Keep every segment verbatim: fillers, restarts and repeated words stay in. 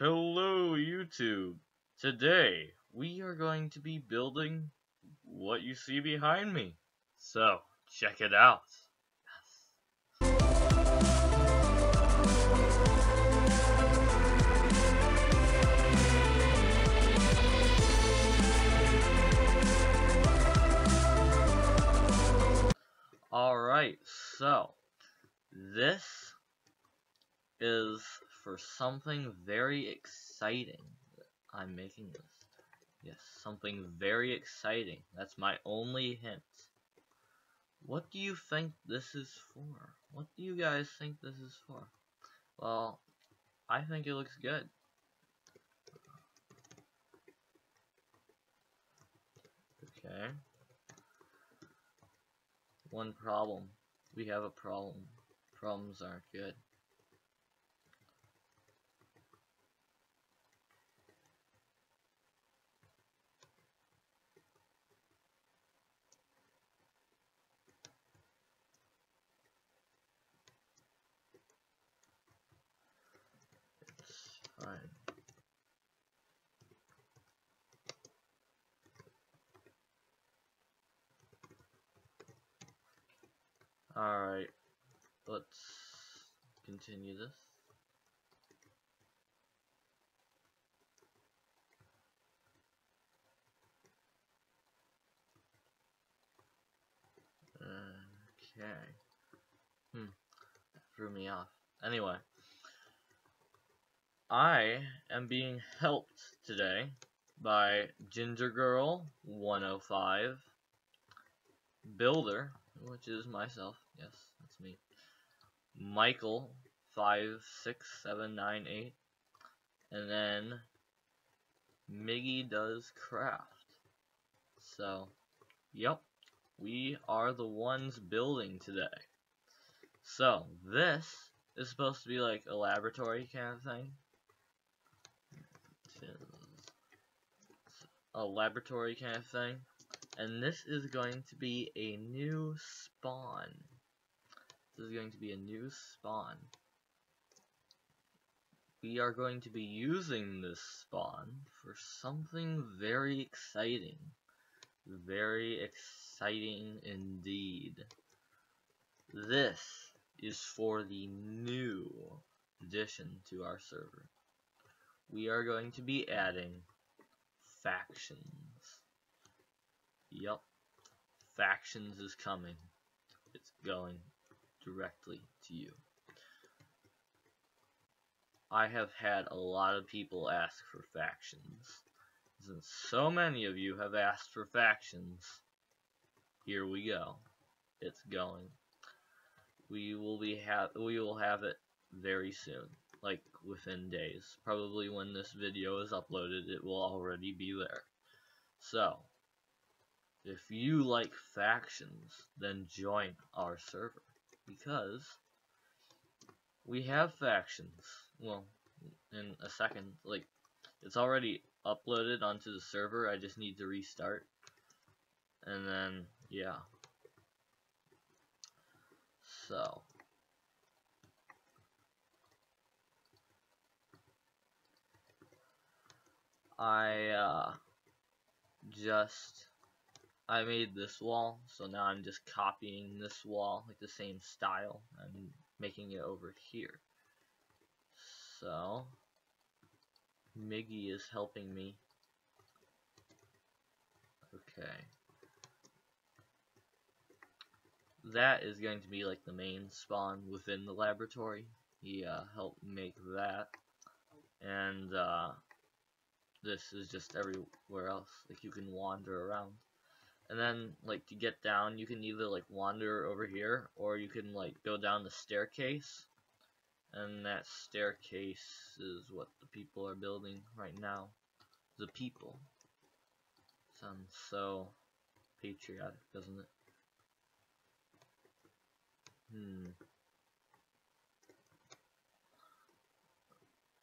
Hello YouTube! Today we are going to be building what you see behind me. So check it out. Yes. Alright, so this is for something very exciting. I'm making this. Yes, something very exciting. That's my only hint. What do you think this is for? What do you guys think this is for? Well, I think it looks good. Okay. One problem. We have a problem. Problems aren't good. Alright, let's continue this. Okay. Hmm. That threw me off. Anyway. I am being helped today by Ginger Girl one oh five, Builder, which is myself, yes, that's me, Michael five six seven nine eight, and then Miggy Does Craft. So, yep, we are the ones building today. So, this is supposed to be like a laboratory kind of thing. A laboratory kind of thing, and this is going to be a new spawn. This is going to be a new spawn. We are going to be using this spawn for something very exciting. Very exciting indeed. This is for the new addition to our server. We are going to be adding factions. Yup. Factions is coming. It's going directly to you. I have had a lot of people ask for factions. Since so many of you have asked for factions, here we go. It's going. We will be have we will have it very soon. Like within days. Probably when this video is uploaded, it will already be there. So, if you like factions, then join our server, because we have factions. Well, in a second, like, it's already uploaded onto the server. I just need to restart, and then yeah. So. I, uh, just, I made this wall, so now I'm just copying this wall, like the same style, and making it over here. So, Miggy is helping me. Okay. That is going to be, like, the main spawn within the laboratory. He, uh, helped make that. And, uh... this is just everywhere else, like you can wander around, and then like to get down you can either like wander over here, or you can like go down the staircase, and that staircase is what the people are building right now. The people sounds so patriotic, doesn't it? Hmm.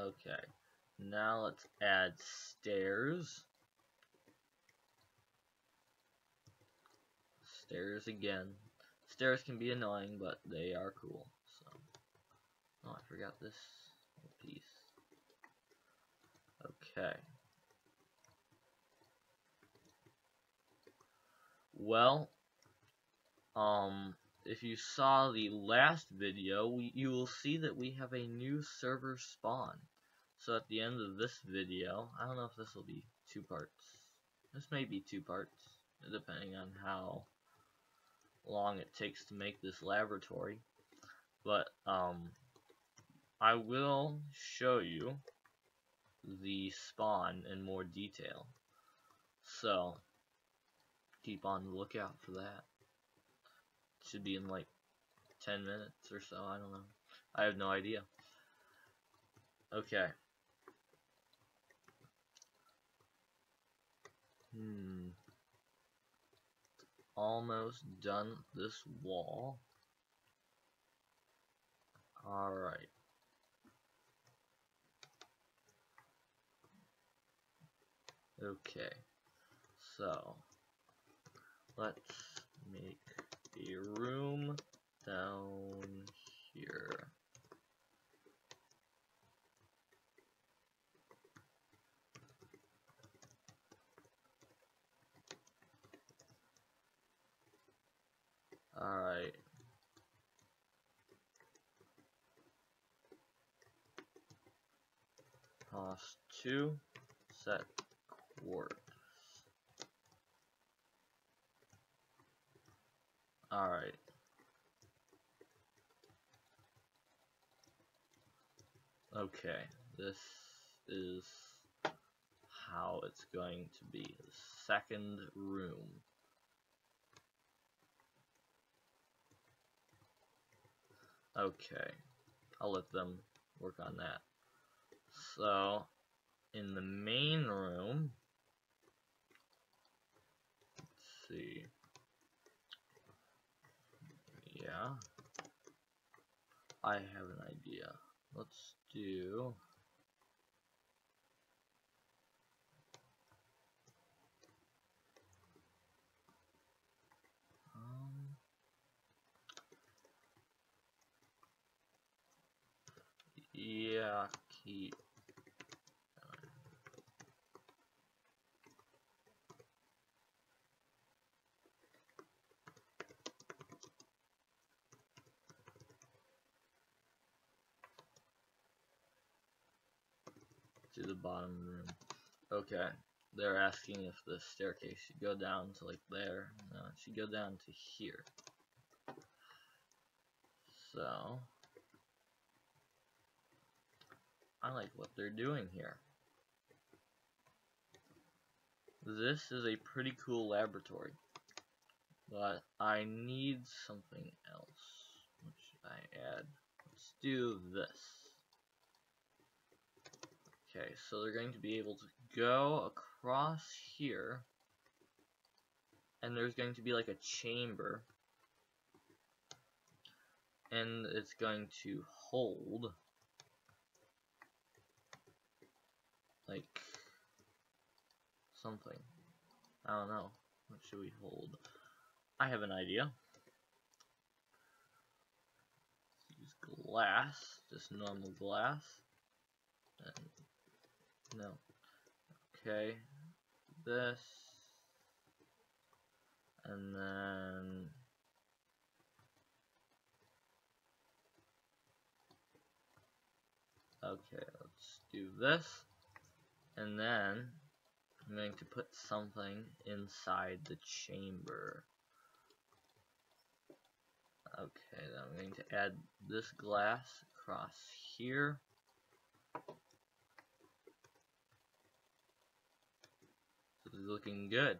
Okay. Now let's add stairs. Stairs again. Stairs can be annoying, but they are cool. So, oh, I forgot this piece. Okay. Well, um, if you saw the last video, we, you will see that we have a new server spawn. So at the end of this video, I don't know if this will be two parts. This may be two parts, depending on how long it takes to make this laboratory. But, um, I will show you the spawn in more detail. So, keep on the lookout for that. It should be in like ten minutes or so, I don't know. I have no idea. Okay. Hmm. Almost done this wall. Alright. Okay. So, let's make a room down here. Alright. Toss two, set quartz. Alright. Okay, this is how it's going to be. The second room. Okay, I'll let them work on that. So, in the main room, let's see, yeah, I have an idea. Let's do, Yeah, keep. To the bottom room. Okay, they're asking if the staircase should go down to like there. No, it should go down to here. So. I like what they're doing here. This is a pretty cool laboratory, but I need something else. What should I add? Let's do this. Okay, so they're going to be able to go across here, and there's going to be like a chamber, and it's going to hold like something. I don't know. What should we hold? I have an idea. Let's use glass, just normal glass. And no. Okay. This. And then okay, let's do this. And then, I'm going to put something inside the chamber. Okay, then I'm going to add this glass across here. This is looking good.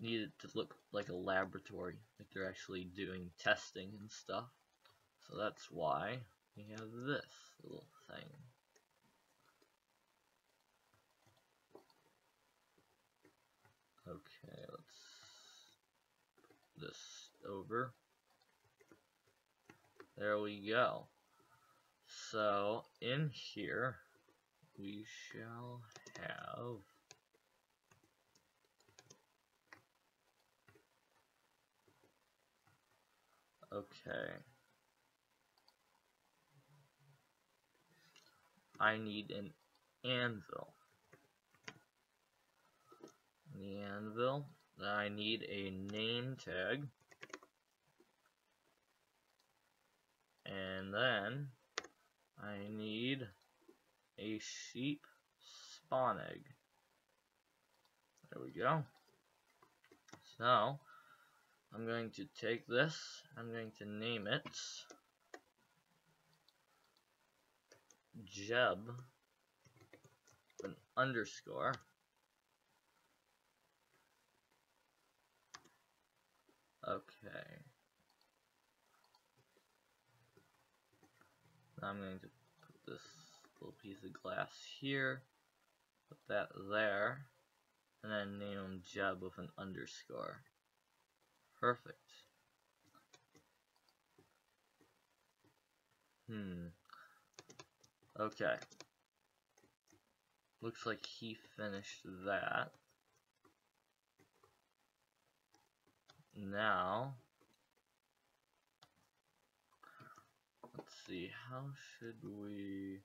Need it to look like a laboratory, like they're actually doing testing and stuff. So that's why we have this little thing. Okay, let's put this over. There we go. So, in here, we shall have okay. I need an anvil. The anvil. I need a name tag. And then I need a sheep spawn egg. There we go. So I'm going to take this, I'm going to name it Jeb with an underscore. Okay. Now I'm going to put this little piece of glass here, put that there, and then name him Jeb with an underscore. Perfect. Hmm. Okay. Looks like he finished that. Now, let's see, how should we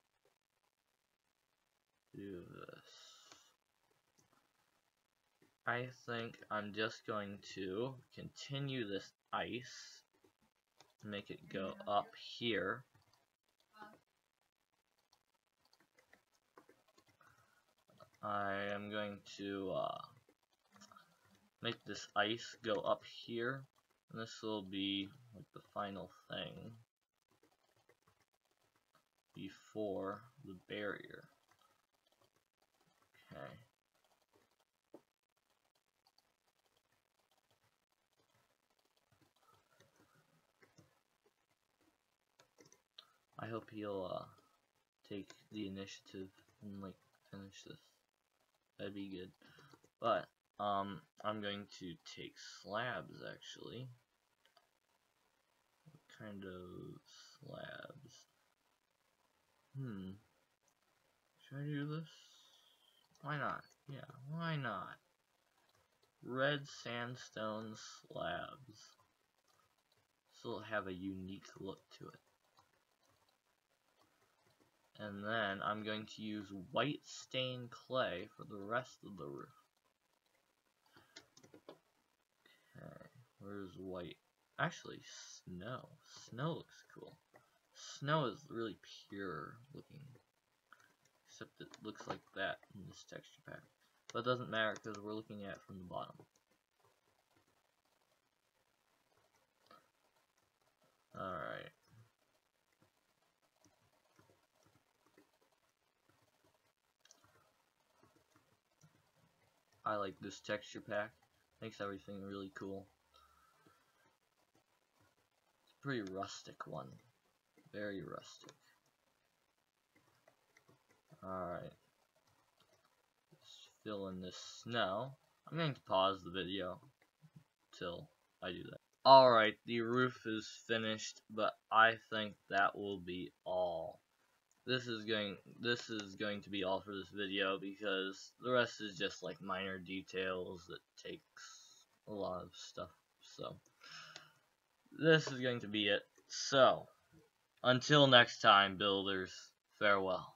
do this? I think I'm just going to continue this ice, make it go up here, I am going to uh, make this ice go up here, and this will be like the final thing before the barrier. Okay. I hope he'll uh, take the initiative and like finish this. That'd be good. But Um, I'm going to take slabs, actually. What kind of slabs? Hmm. Should I do this? Why not? Yeah, why not? Red sandstone slabs. This will have a unique look to it. And then I'm going to use white stained clay for the rest of the roof. Where's white? Actually, snow. Snow looks cool. Snow is really pure looking. Except it looks like that in this texture pack. But it doesn't matter because we're looking at it from the bottom. Alright. I like this texture pack. Makes everything really cool. Pretty rustic one. Very rustic. Alright. Let's fill in this snow. I'm going to pause the video till I do that. Alright, the roof is finished, but I think that will be all. This is going this is going to be all for this video because the rest is just like minor details that takes a lot of stuff, so this is going to be it. So, until next time, builders, farewell.